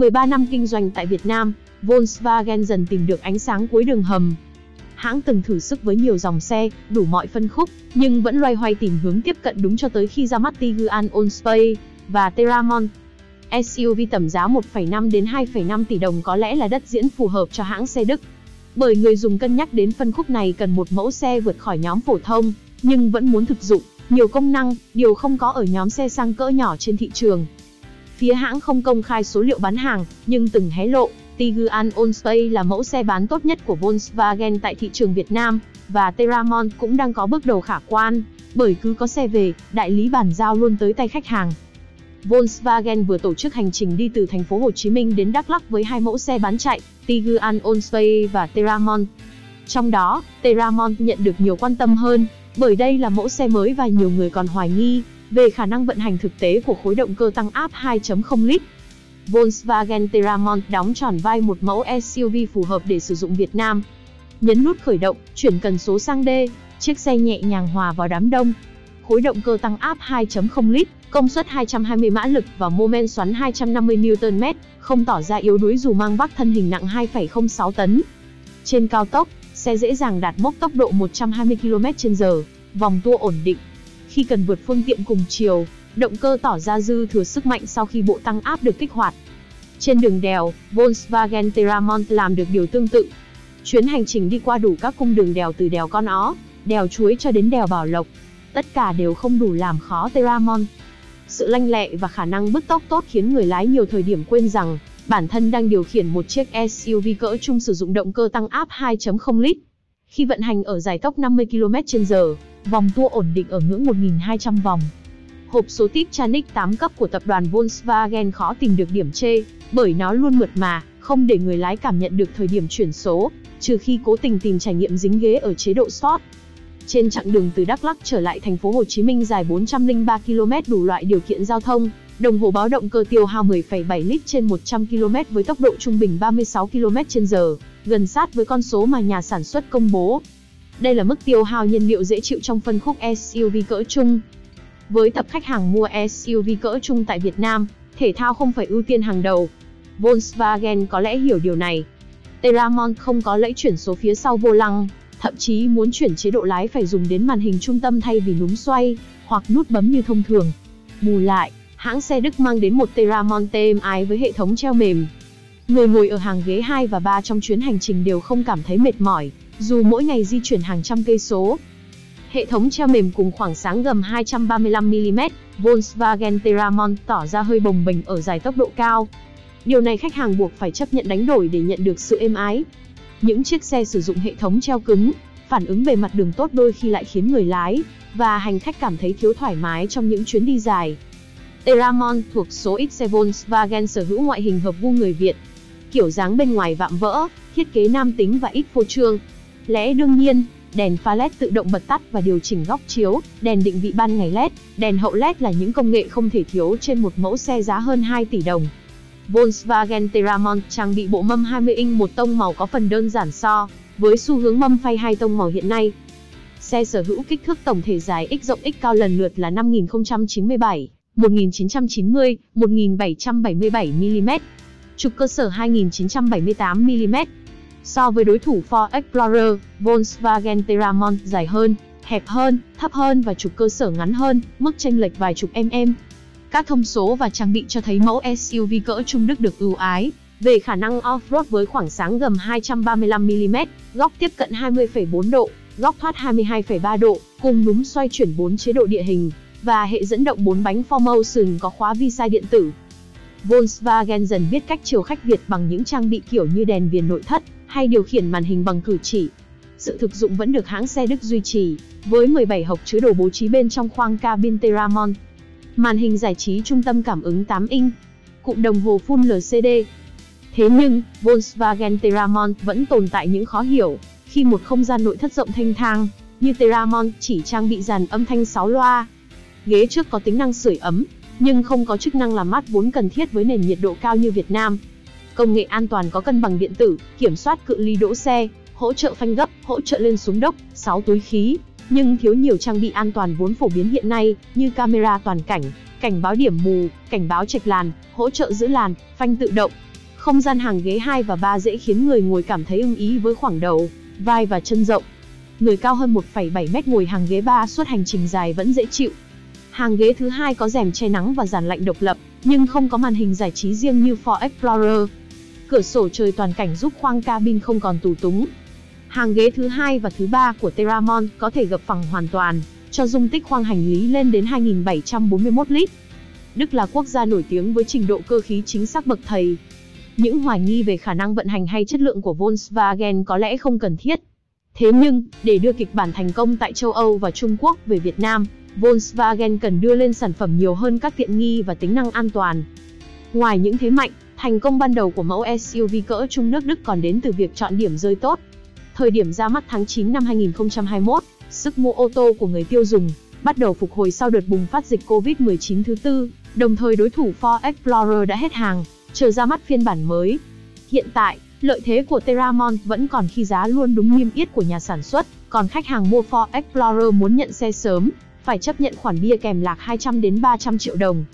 13 năm kinh doanh tại Việt Nam, Volkswagen dần tìm được ánh sáng cuối đường hầm. Hãng từng thử sức với nhiều dòng xe, đủ mọi phân khúc, nhưng vẫn loay hoay tìm hướng tiếp cận đúng cho tới khi ra mắt Tiguan Allspace và Teramont. SUV tầm giá 1,5 đến 2,5 tỷ đồng có lẽ là đất diễn phù hợp cho hãng xe Đức. Bởi người dùng cân nhắc đến phân khúc này cần một mẫu xe vượt khỏi nhóm phổ thông, nhưng vẫn muốn thực dụng, nhiều công năng, điều không có ở nhóm xe sang cỡ nhỏ trên thị trường. Phía hãng không công khai số liệu bán hàng, nhưng từng hé lộ, Tiguan Allspace là mẫu xe bán tốt nhất của Volkswagen tại thị trường Việt Nam, và Teramont cũng đang có bước đầu khả quan, bởi cứ có xe về, đại lý bàn giao luôn tới tay khách hàng. Volkswagen vừa tổ chức hành trình đi từ thành phố Hồ Chí Minh đến Đắk Lắk với hai mẫu xe bán chạy, Tiguan Allspace và Teramont. Trong đó, Teramont nhận được nhiều quan tâm hơn, bởi đây là mẫu xe mới và nhiều người còn hoài nghi về khả năng vận hành thực tế của khối động cơ tăng áp 2.0 lít. Volkswagen Teramont đóng tròn vai một mẫu SUV phù hợp để sử dụng Việt Nam. Nhấn nút khởi động, chuyển cần số sang D, chiếc xe nhẹ nhàng hòa vào đám đông. Khối động cơ tăng áp 2.0 lít, công suất 220 mã lực và mô men xoắn 250 Nm, không tỏ ra yếu đuối dù mang vác thân hình nặng 2,06 tấn. Trên cao tốc, xe dễ dàng đạt mốc tốc độ 120 km/h, vòng tua ổn định. Khi cần vượt phương tiện cùng chiều, động cơ tỏ ra dư thừa sức mạnh sau khi bộ tăng áp được kích hoạt. Trên đường đèo, Volkswagen Teramont làm được điều tương tự. Chuyến hành trình đi qua đủ các cung đường đèo từ đèo Con Ó, đèo Chuối cho đến đèo Bảo Lộc. Tất cả đều không đủ làm khó Teramont. Sự lanh lẹ và khả năng bứt tốc tốt khiến người lái nhiều thời điểm quên rằng bản thân đang điều khiển một chiếc SUV cỡ trung sử dụng động cơ tăng áp 2.0 lít. Khi vận hành ở giải tốc 50 km/h, vòng tua ổn định ở ngưỡng 1.200 vòng. Hộp số Tiptronic 8 cấp của tập đoàn Volkswagen khó tìm được điểm chê, bởi nó luôn mượt mà, không để người lái cảm nhận được thời điểm chuyển số, trừ khi cố tình tìm trải nghiệm dính ghế ở chế độ Sport. Trên chặng đường từ Đắk Lắk trở lại thành phố Hồ Chí Minh dài 403 km đủ loại điều kiện giao thông, đồng hồ báo động cơ tiêu hao 10,7 lít trên 100 km với tốc độ trung bình 36 km/h, gần sát với con số mà nhà sản xuất công bố. Đây là mức tiêu hao nhiên liệu dễ chịu trong phân khúc SUV cỡ trung. Với tập khách hàng mua SUV cỡ trung tại Việt Nam, thể thao không phải ưu tiên hàng đầu. Volkswagen có lẽ hiểu điều này. Teramont không có lẫy chuyển số phía sau vô lăng, thậm chí muốn chuyển chế độ lái phải dùng đến màn hình trung tâm thay vì núm xoay, hoặc nút bấm như thông thường. Bù lại, hãng xe Đức mang đến một Teramont êm ái với hệ thống treo mềm. Người ngồi ở hàng ghế 2 và 3 trong chuyến hành trình đều không cảm thấy mệt mỏi, dù mỗi ngày di chuyển hàng trăm cây số. Hệ thống treo mềm cùng khoảng sáng gầm 235 mm, Volkswagen Teramont tỏ ra hơi bồng bềnh ở giải tốc độ cao. Điều này khách hàng buộc phải chấp nhận đánh đổi để nhận được sự êm ái. Những chiếc xe sử dụng hệ thống treo cứng, phản ứng bề mặt đường tốt đôi khi lại khiến người lái và hành khách cảm thấy thiếu thoải mái trong những chuyến đi dài. Teramont thuộc số ít xe Volkswagen sở hữu ngoại hình hợp gu người Việt. Kiểu dáng bên ngoài vạm vỡ, thiết kế nam tính và ít phô trương. Lẽ đương nhiên, đèn pha LED tự động bật tắt và điều chỉnh góc chiếu, đèn định vị ban ngày LED, đèn hậu LED là những công nghệ không thể thiếu trên một mẫu xe giá hơn 2 tỷ đồng. Volkswagen Teramont trang bị bộ mâm 20 inch một tông màu có phần đơn giản so với xu hướng mâm phay 2 tông màu hiện nay. Xe sở hữu kích thước tổng thể dài x rộng x cao lần lượt là 5097, 1990, 1777 mm, trục cơ sở 2978 mm. So với đối thủ Ford Explorer, Volkswagen Teramont dài hơn, hẹp hơn, thấp hơn và trục cơ sở ngắn hơn, mức chênh lệch vài chục mm. Các thông số và trang bị cho thấy mẫu SUV cỡ trung Đức được ưu ái về khả năng off-road với khoảng sáng gầm 235 mm, góc tiếp cận 20,4 độ, góc thoát 22,3 độ, cùng núm xoay chuyển 4 chế độ địa hình và hệ dẫn động 4 bánh 4Motion có khóa vi-sai điện tử. Volkswagen dần biết cách chiều khách Việt bằng những trang bị kiểu như đèn viền nội thất hay điều khiển màn hình bằng cử chỉ. Sự thực dụng vẫn được hãng xe Đức duy trì với 17 hộc chứa đồ bố trí bên trong khoang cabin Teramont. Màn hình giải trí trung tâm cảm ứng 8 inch, cụm đồng hồ Full LCD. Thế nhưng, Volkswagen Teramont vẫn tồn tại những khó hiểu, khi một không gian nội thất rộng thênh thang, như Teramont chỉ trang bị dàn âm thanh 6 loa. Ghế trước có tính năng sưởi ấm, nhưng không có chức năng làm mát vốn cần thiết với nền nhiệt độ cao như Việt Nam. Công nghệ an toàn có cân bằng điện tử, kiểm soát cự ly đỗ xe, hỗ trợ phanh gấp, hỗ trợ lên xuống đốc, 6 túi khí. Nhưng thiếu nhiều trang bị an toàn vốn phổ biến hiện nay, như camera toàn cảnh, cảnh báo điểm mù, cảnh báo chệch làn, hỗ trợ giữ làn, phanh tự động, Không gian hàng ghế 2 và 3 dễ khiến người ngồi cảm thấy ưng ý với khoảng đầu, vai và chân rộng. Người cao hơn 1,7m ngồi hàng ghế 3 suốt hành trình dài vẫn dễ chịu. Hàng ghế thứ 2 có rèm che nắng và giàn lạnh độc lập, nhưng không có màn hình giải trí riêng như Ford Explorer. Cửa sổ trời toàn cảnh giúp khoang cabin không còn tù túng. Hàng ghế thứ 2 và thứ 3 của Teramont có thể gập phẳng hoàn toàn, cho dung tích khoang hành lý lên đến 2.741 lít. Đức là quốc gia nổi tiếng với trình độ cơ khí chính xác bậc thầy. Những hoài nghi về khả năng vận hành hay chất lượng của Volkswagen có lẽ không cần thiết. Thế nhưng, để đưa kịch bản thành công tại châu Âu và Trung Quốc về Việt Nam, Volkswagen cần đưa lên sản phẩm nhiều hơn các tiện nghi và tính năng an toàn. Ngoài những thế mạnh, thành công ban đầu của mẫu SUV cỡ trung nước Đức còn đến từ việc chọn điểm rơi tốt. Thời điểm ra mắt tháng 9 năm 2021, sức mua ô tô của người tiêu dùng bắt đầu phục hồi sau đợt bùng phát dịch Covid-19 thứ tư, đồng thời đối thủ Ford Explorer đã hết hàng, chờ ra mắt phiên bản mới. Hiện tại, lợi thế của Teramont vẫn còn khi giá luôn đúng niêm yết của nhà sản xuất, còn khách hàng mua Ford Explorer muốn nhận xe sớm, phải chấp nhận khoản bia kèm lạc 200 đến 300 triệu đồng.